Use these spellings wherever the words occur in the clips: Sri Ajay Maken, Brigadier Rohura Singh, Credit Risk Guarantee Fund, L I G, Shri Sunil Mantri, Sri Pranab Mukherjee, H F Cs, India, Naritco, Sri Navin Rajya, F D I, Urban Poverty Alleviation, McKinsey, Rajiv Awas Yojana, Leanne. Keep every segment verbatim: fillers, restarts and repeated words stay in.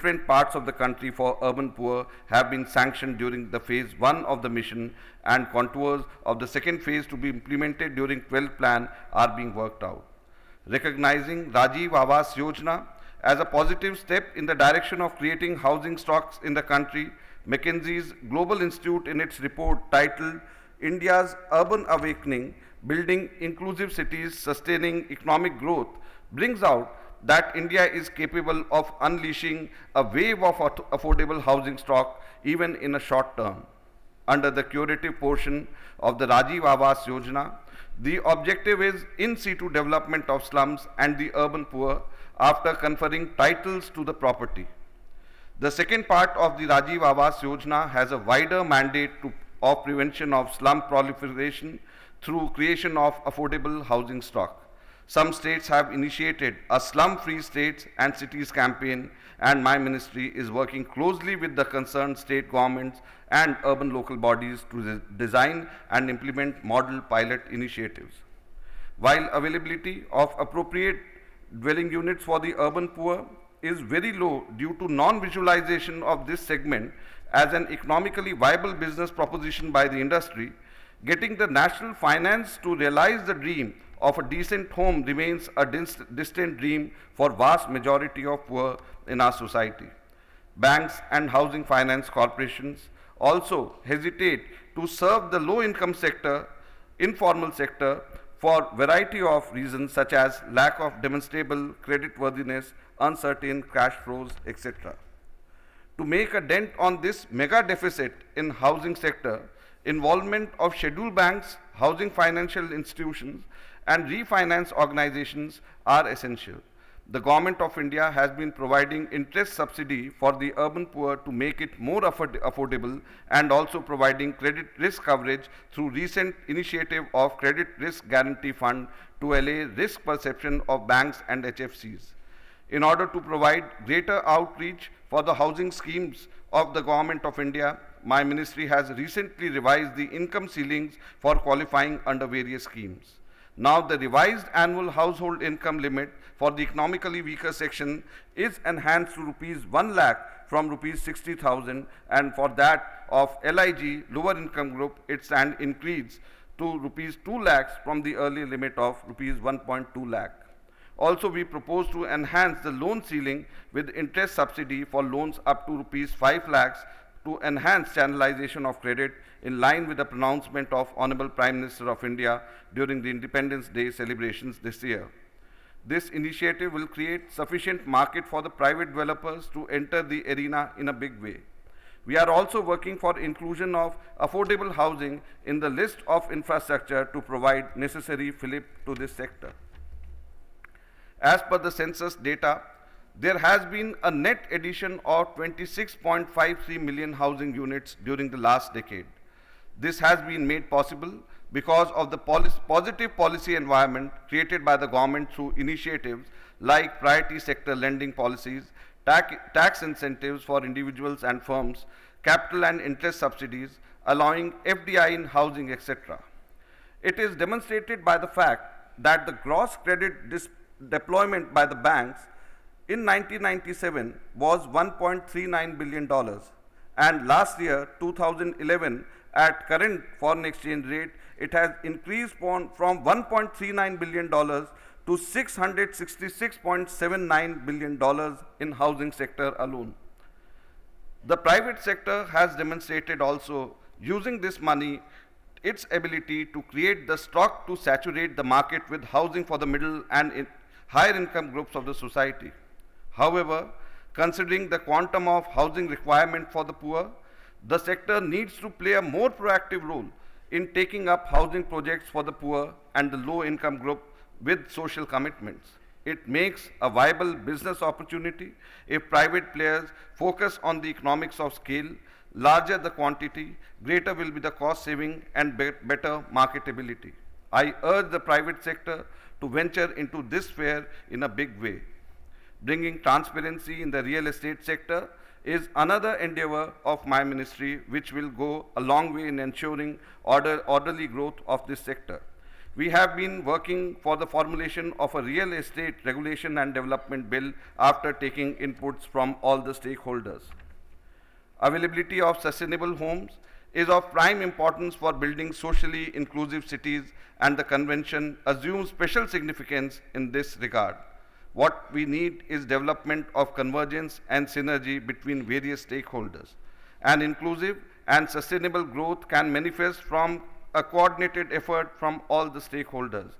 different parts of the country for urban poor have been sanctioned during the phase one of the mission, and contours of the second phase to be implemented during twelfth plan are being worked out. Recognizing Rajiv Awas Yojana as a positive step in the direction of creating housing stocks in the country, McKinsey's Global Institute, in its report titled India's Urban Awakening, Building Inclusive Cities, Sustaining Economic Growth, brings out that India is capable of unleashing a wave of affordable housing stock even in a short term. Under the curative portion of the Rajiv Awas Yojana, the objective is in situ development of slums and the urban poor after conferring titles to the property. The second part of the Rajiv Awas Yojana has a wider mandate to, of prevention of slum proliferation through creation of affordable housing stock. Some states have initiated a slum-free states and cities campaign, and my ministry is working closely with the concerned state governments and urban local bodies to design and implement model pilot initiatives. While availability of appropriate dwelling units for the urban poor is very low due to non-visualization of this segment as an economically viable business proposition by the industry, getting the national finance to realize the dream of a decent home remains a distant dream for vast majority of poor in our society. Banks and housing finance corporations also hesitate to serve the low-income sector, informal sector, for variety of reasons such as lack of demonstrable creditworthiness, uncertain cash flows, et cetera. To make a dent on this mega deficit in housing sector, involvement of scheduled banks, housing financial institutions, and refinance organizations are essential. The Government of India has been providing interest subsidy for the urban poor to make it more afford affordable and also providing credit risk coverage through recent initiative of Credit Risk Guarantee Fund to allay risk perception of banks and H F Cs. In order to provide greater outreach for the housing schemes of the Government of India, my ministry has recently revised the income ceilings for qualifying under various schemes. Now the revised annual household income limit for the economically weaker section is enhanced to rupees one lakh from rupees sixty thousand, and for that of L I G, lower income group, it's an increase to rupees two lakhs from the earlier limit of rupees one point two lakh. Also, we propose to enhance the loan ceiling with interest subsidy for loans up to rupees five lakhs to enhance channelization of credit in line with the pronouncement of Honorable Prime Minister of India during the Independence Day celebrations this year. This initiative will create sufficient market for the private developers to enter the arena in a big way. We are also working for inclusion of affordable housing in the list of infrastructure to provide necessary fillip to this sector. As per the census data, there has been a net addition of twenty-six point five three million housing units during the last decade. This has been made possible because of the positive policy environment created by the government through initiatives like priority sector lending policies, tax incentives for individuals and firms, capital and interest subsidies, allowing F D I in housing, et cetera. It is demonstrated by the fact that the gross credit deployment by the banks in nineteen ninety-seven was one point three nine billion dollars, and last year, two thousand eleven, at current foreign exchange rate, it has increased from one point three nine billion dollars to six hundred sixty-six point seven nine billion dollars in housing sector alone. The private sector has demonstrated also, using this money, its ability to create the stock to saturate the market with housing for the middle and in higher income groups of the society. However, considering the quantum of housing requirement for the poor, the sector needs to play a more proactive role in taking up housing projects for the poor and the low-income group with social commitments. It makes a viable business opportunity if private players focus on the economics of scale. Larger the quantity, greater will be the cost saving and better marketability. I urge the private sector to venture into this sphere in a big way. Bringing transparency in the real estate sector is another endeavor of my ministry, which will go a long way in ensuring order, orderly growth of this sector. We have been working for the formulation of a real estate regulation and development bill after taking inputs from all the stakeholders. Availability of sustainable homes is of prime importance for building socially inclusive cities, and the convention assumes special significance in this regard. What we need is development of convergence and synergy between various stakeholders. An inclusive and sustainable growth can manifest from a coordinated effort from all the stakeholders.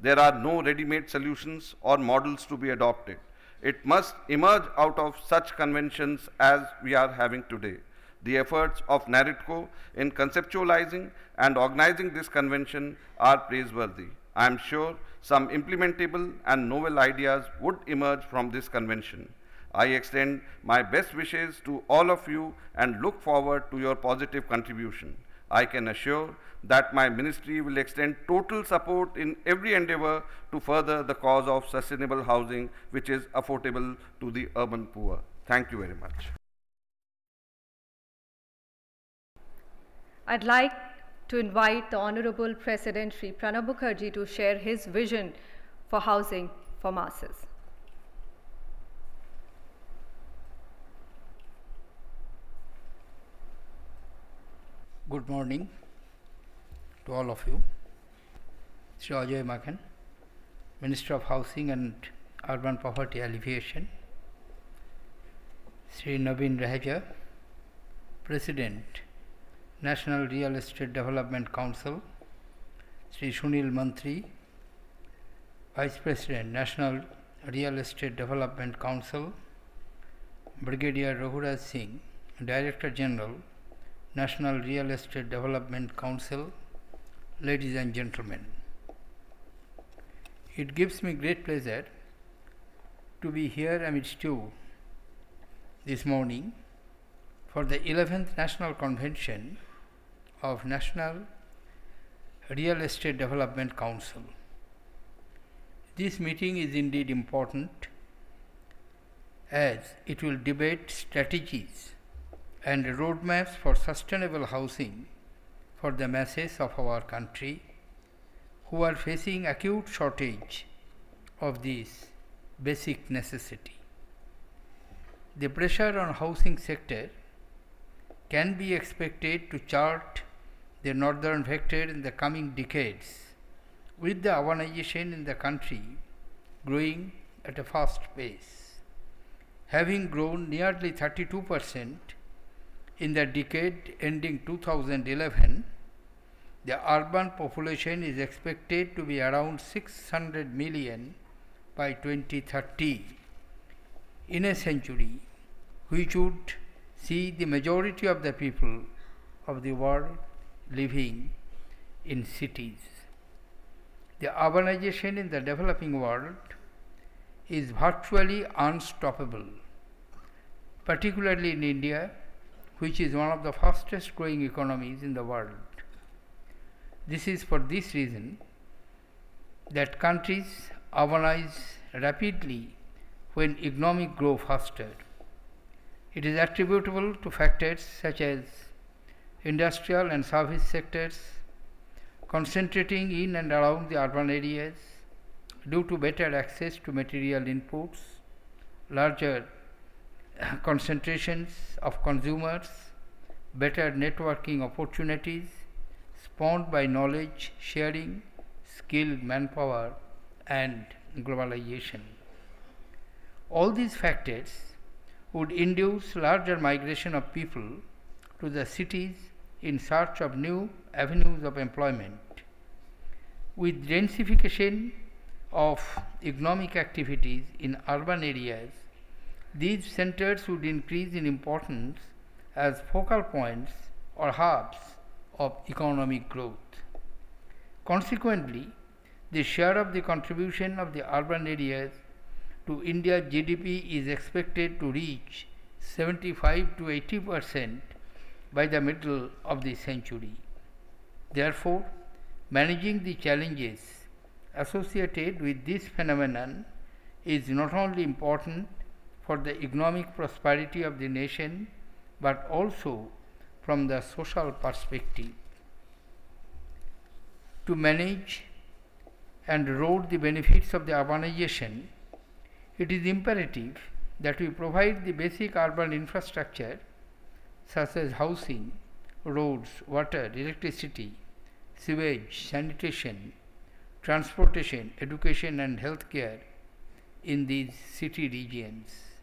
There are no ready-made solutions or models to be adopted. It must emerge out of such conventions as we are having today. The efforts of Naritco in conceptualizing and organizing this convention are praiseworthy. I am sure some implementable and novel ideas would emerge from this convention. I extend my best wishes to all of you and look forward to your positive contribution. I can assure that my ministry will extend total support in every endeavor to further the cause of sustainable housing, which is affordable to the urban poor. Thank you very much. I'd like to invite the Honorable President Sri Pranab Mukherjee to share his vision for housing for masses. Good morning to all of you. Sri Ajay Maken, Minister of Housing and Urban Poverty Alleviation. Sri Navin Rajya, President, National Real Estate Development Council. Shri Sunil Mantri, Vice President, National Real Estate Development Council. Brigadier Rohura Singh, Director General, National Real Estate Development Council. Ladies and gentlemen, it gives me great pleasure to be here amidst you this morning for the eleventh National Convention of National Real Estate Development Council. This meeting is indeed important, as it will debate strategies and roadmaps for sustainable housing for the masses of our country who are facing acute shortage of this basic necessity. The pressure on housing sector can be expected to chart the northern vector in the coming decades, with the urbanization in the country growing at a fast pace, having grown nearly thirty-two percent in the decade ending two thousand eleven. The urban population is expected to be around six hundred million by twenty thirty, in a century which would see the majority of the people of the world living in cities. The urbanization in the developing world is virtually unstoppable, particularly in India, which is one of the fastest growing economies in the world. This is for this reason that countries urbanize rapidly when economic growth faster. It is attributable to factors such as industrial and service sectors concentrating in and around the urban areas due to better access to material inputs, larger concentrations of consumers, better networking opportunities spawned by knowledge sharing, skilled manpower, and globalization. All these factors would induce larger migration of people to the cities in search of new avenues of employment. With densification of economic activities in urban areas, these centers would increase in importance as focal points or hubs of economic growth. Consequently, the share of the contribution of the urban areas to India's G D P is expected to reach seventy-five to eighty percent by the middle of the century. Therefore, managing the challenges associated with this phenomenon is not only important for the economic prosperity of the nation, but also from the social perspective. To manage and reap the benefits of the urbanization, it is imperative that we provide the basic urban infrastructure such as housing, roads, water, electricity, sewage, sanitation, transportation, education and healthcare in these city regions.